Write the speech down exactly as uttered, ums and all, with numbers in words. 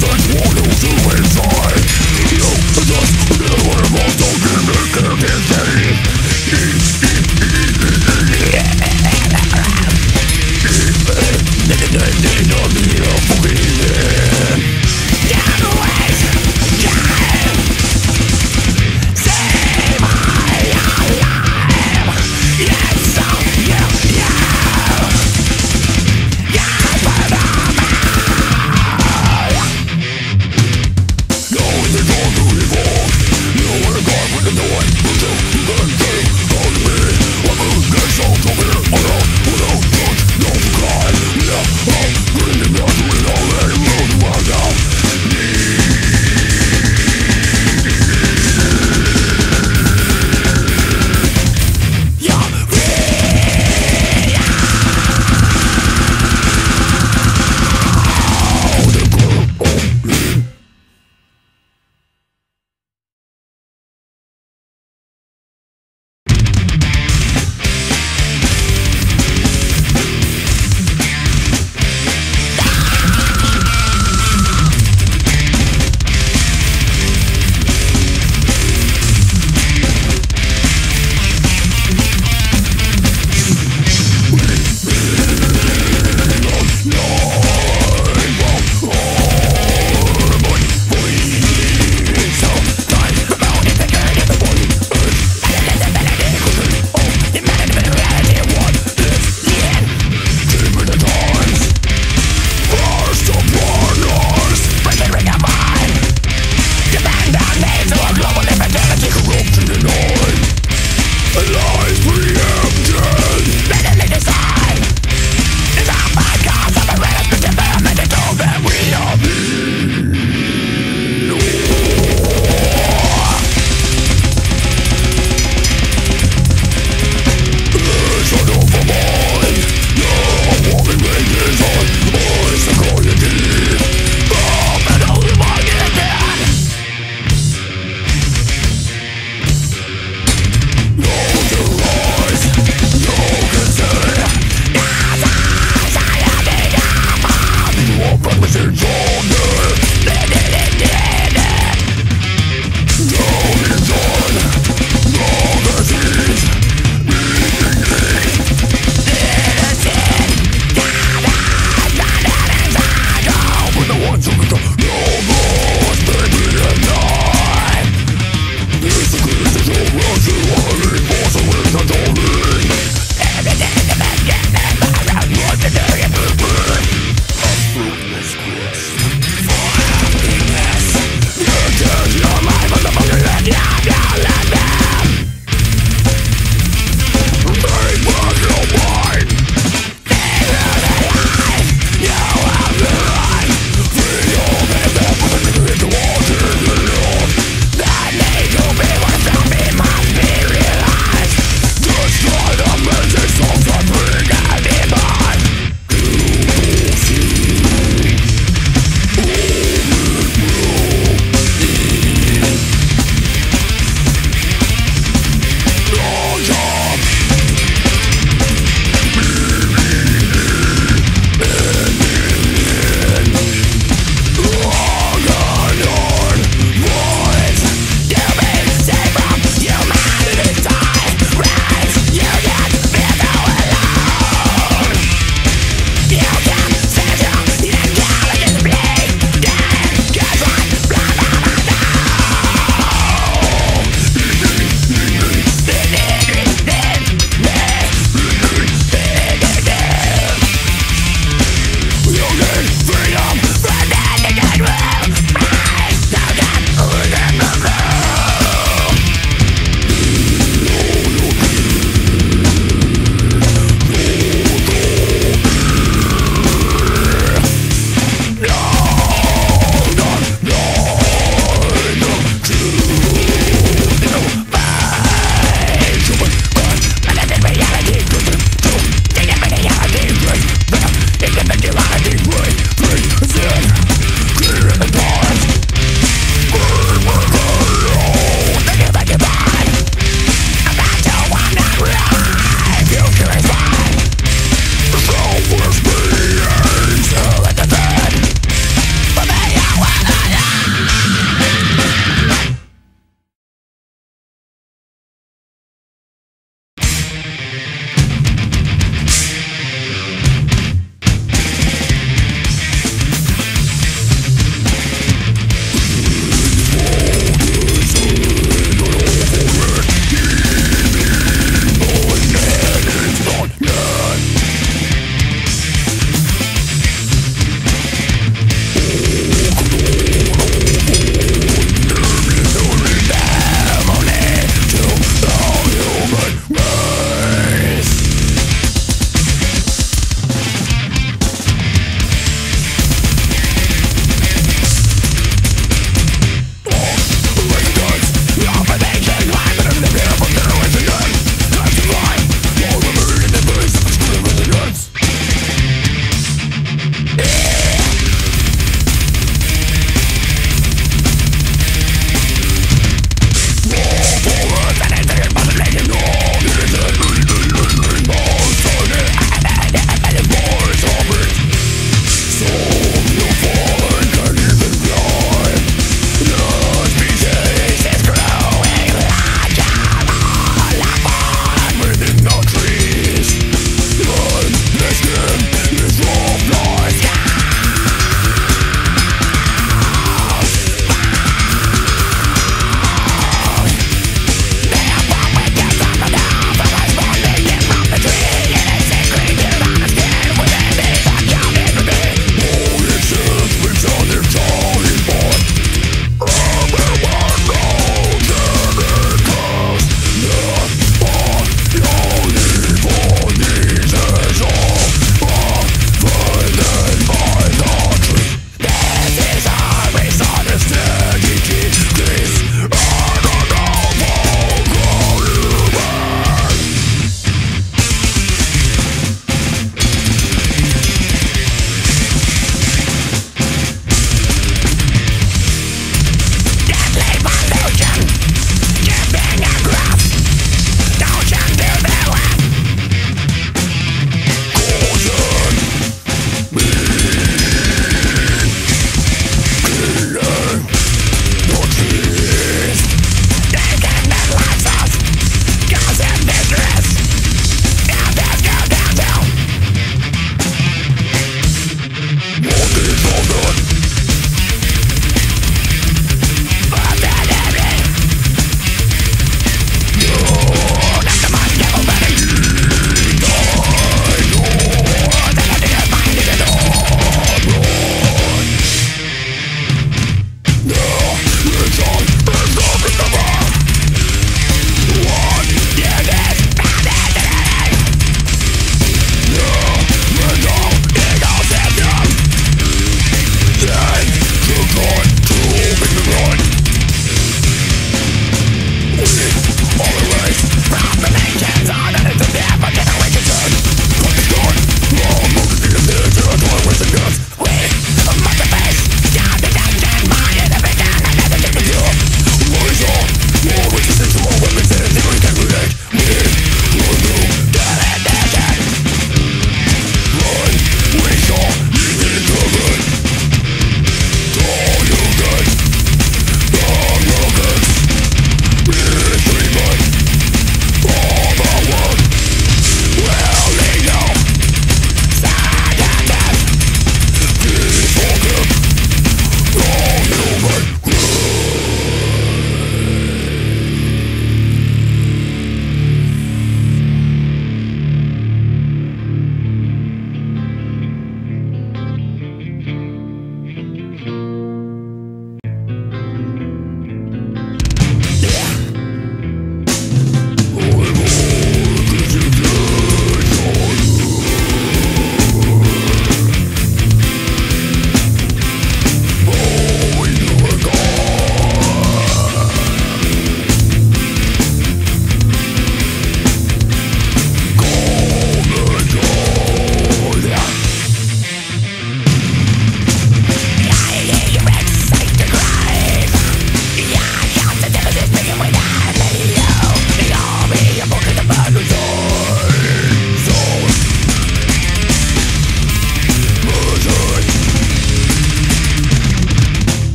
that water.